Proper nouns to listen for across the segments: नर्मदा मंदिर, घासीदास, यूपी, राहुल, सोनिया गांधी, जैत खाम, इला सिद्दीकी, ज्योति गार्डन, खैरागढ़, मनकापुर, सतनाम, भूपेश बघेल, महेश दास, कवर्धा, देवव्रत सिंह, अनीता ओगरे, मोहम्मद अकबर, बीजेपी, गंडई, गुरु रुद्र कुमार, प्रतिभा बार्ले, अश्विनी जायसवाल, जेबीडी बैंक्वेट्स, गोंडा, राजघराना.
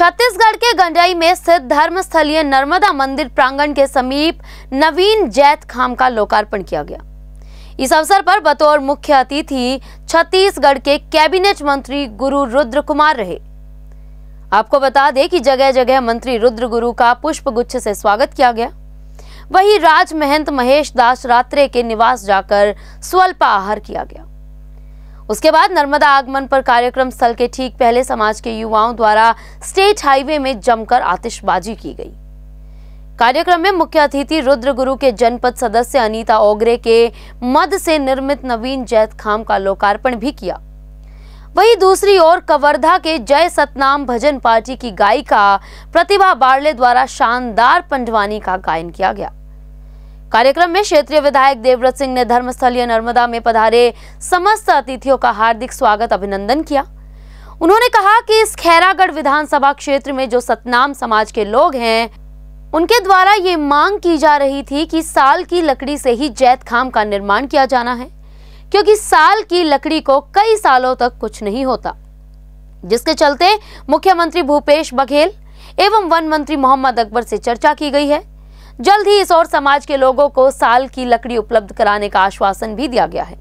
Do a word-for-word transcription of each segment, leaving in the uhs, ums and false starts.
छत्तीसगढ़ के गंडई में स्थित धर्म स्थलीय नर्मदा मंदिर प्रांगण के समीप नवीन जैत खाम का लोकार्पण किया गया। इस अवसर पर बतौर मुख्य अतिथि छत्तीसगढ़ के कैबिनेट मंत्री गुरु रुद्र कुमार रहे। आपको बता दें कि जगह जगह मंत्री रुद्र गुरु का पुष्प गुच्छ से स्वागत किया गया। वहीं राज महंत महेश दास रात्रे के निवास जाकर स्वल्प आहार किया गया। उसके बाद नर्मदा आगमन पर कार्यक्रम स्थल के ठीक पहले समाज के युवाओं द्वारा स्टेट हाईवे में जमकर आतिशबाजी की गई। कार्यक्रम में मुख्य अतिथि रुद्र गुरु के जनपद सदस्य अनीता ओगरे के मद से निर्मित नवीन जैत खाम का लोकार्पण भी किया। वहीं दूसरी ओर कवर्धा के जय सतनाम भजन पार्टी की गायिका प्रतिभा बार्ले द्वारा शानदार पंडवानी का गायन किया गया। कार्यक्रम में क्षेत्रीय विधायक देवव्रत सिंह ने धर्मस्थलीय नर्मदा में पधारे समस्त अतिथियों का हार्दिक स्वागत अभिनंदन किया। उन्होंने कहा कि इस खैरागढ़ विधानसभा क्षेत्र में जो सतनाम समाज के लोग हैं, उनके द्वारा ये मांग की जा रही थी कि साल की लकड़ी से ही जैत खाम का निर्माण किया जाना है, क्योंकि साल की लकड़ी को कई सालों तक कुछ नहीं होता, जिसके चलते मुख्यमंत्री भूपेश बघेल एवं वन मंत्री मोहम्मद अकबर से चर्चा की गई है। जल्द ही इस और समाज के लोगों को साल की लकड़ी उपलब्ध कराने का आश्वासन भी दिया गया है।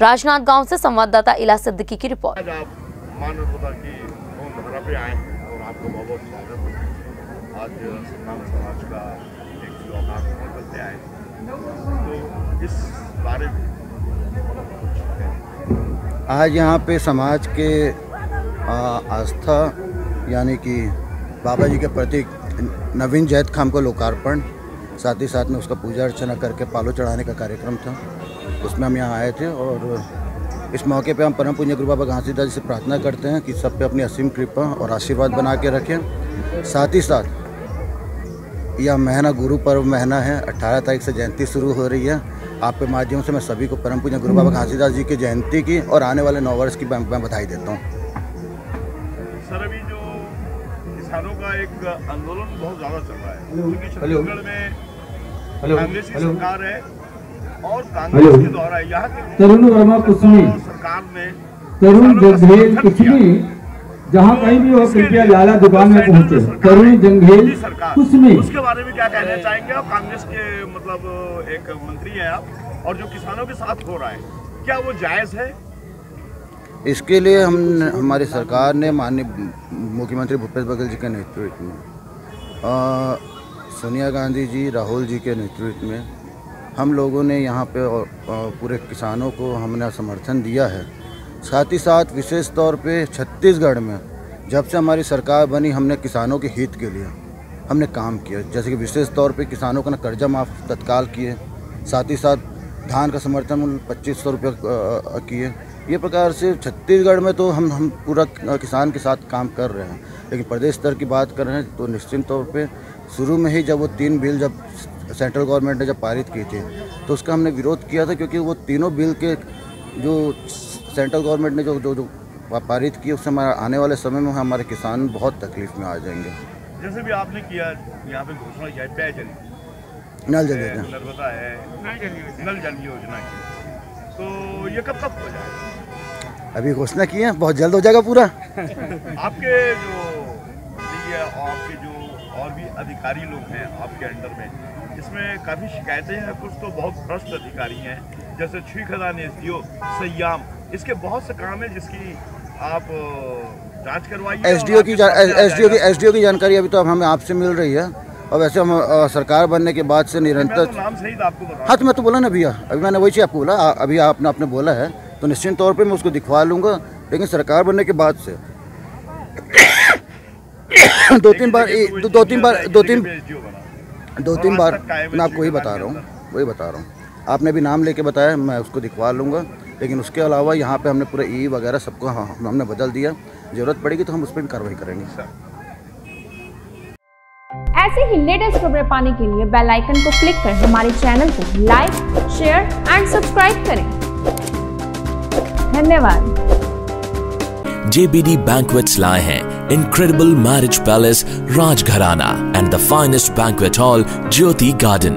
राजनाथ गांव से संवाददाता इला सिद्दीकी की रिपोर्ट। आज आप मानवता की धरा पे आए और आपको बहुत स्वागत है। आज सतनाम समाज का एक लोकार्पण करते आए, तो इस बारे में आज यहाँ पे समाज के आस्था यानी कि बाबा जी के प्रतीक नवीन जैत खाम को लोकार्पण, साथ ही साथ में उसका पूजा अर्चना करके पालो चढ़ाने का कार्यक्रम था, उसमें हम यहाँ आए थे। और इस मौके पे हम परम पूज्य गुरु बाबा घासीदास जी से प्रार्थना करते हैं कि सब पे अपनी असीम कृपा और आशीर्वाद बना के रखें। साथ ही साथ यह महीना गुरु पर्व महीना है, अट्ठारह तारीख से जयंती शुरू हो रही है। आपके माध्यम से मैं सभी को परम पूज्य गुरु बाबा घासीदास जी की जयंती की और आने वाले नौ वर्ष की मैं बधाई देता हूँ। किसानों का एक आंदोलन बहुत ज़्यादा चल रहा है, क्योंकि छत्तीसगढ़ में कांग्रेस की सरकार है और कांग्रेस के द्वारा यहाँ की सरकार ने तरुण जंगेल कुछ नहीं, जहाँ कहीं भी हो कृपया लाला दुकान में पहुँचे। तरुण जंगेल कुछ नहीं, उसके बारे में क्या कहना चाहेंगे आप? कांग्रेस के मतलब एक मंत्री है आप, और जो किसानों के साथ हो रहा है, क्या वो जायज़ है? इसके लिए हम हमारी सरकार ने माननीय मुख्यमंत्री भूपेश बघेल जी के नेतृत्व में, सोनिया गांधी जी, राहुल जी के नेतृत्व में हम लोगों ने यहाँ पे और पूरे किसानों को हमने समर्थन दिया है। साथ ही साथ विशेष तौर पे छत्तीसगढ़ में जब से हमारी सरकार बनी, हमने किसानों के हित के लिए हमने काम किया, जैसे कि विशेष तौर पे किसानों का कर्जा माफ़ तत्काल किए, साथ ही साथ धान का समर्थन मूल्य पच्चीस सौ रुपये किए। ये प्रकार से छत्तीसगढ़ में तो हम हम पूरा किसान के साथ काम कर रहे हैं, लेकिन प्रदेश स्तर की बात कर रहे हैं तो निश्चित तौर पे शुरू में ही जब वो तीन बिल जब सेंट्रल गवर्नमेंट ने जब पारित किए थे तो उसका हमने विरोध किया था, क्योंकि वो तीनों बिल के जो सेंट्रल गवर्नमेंट ने जो जो जो पारित किए उससे हमारा आने वाले समय में हमारे किसान बहुत तकलीफ में आ जाएंगे। जैसे भी आपने किया, यहाँ पे घोषणा किया है नल जल योजना, नल जल योजना, तो ये कब कब हो जाएगा? अभी घोषणा की है, बहुत जल्द हो जाएगा पूरा। आपके जो आपके जो और भी अधिकारी लोग हैं आपके अंडर में, इसमें काफ़ी शिकायतें हैं, कुछ तो बहुत भ्रष्ट अधिकारी हैं, जैसे छी खदान एस डी ओ सयाम, इसके बहुत से काम है जिसकी आप जांच करवाइए। एस डी ओ की एस डी ओ की एस डी ओ की जानकारी अभी तो हमें आपसे मिल रही है, और वैसे हम आ, सरकार बनने के बाद से निरंतर तो नाम सही आपको बता। हाँ तो मैं तो बोला ना भैया, अभी मैंने वही चीज़ आपको बोला, आ, अभी आपने आपने बोला है तो निश्चित तौर पे मैं उसको दिखवा लूँगा, लेकिन सरकार बनने के बाद से दो तीन बार दो तीन बार दो तीन दो तीन बार मैं आपको वही बता रहा हूँ वही बता रहा हूँ आपने भी नाम लेके बताया, मैं उसको दिखवा लूँगा, लेकिन उसके अलावा यहाँ पर हमने पूरा ई वगैरह सबको हमने बदल दिया। ज़रूरत पड़ेगी तो हम उस पर भी कार्रवाई करेंगे। ऐसे ही लेटेस्ट खबरें पाने के लिए बेल आइकन को क्लिक करें। हमारे चैनल को लाइक, शेयर एंड सब्सक्राइब करें। धन्यवाद। जेबीडी बैंक्वेट्स लाए हैं incredible marriage palace राजघराना and the finest banquet hall ज्योति गार्डन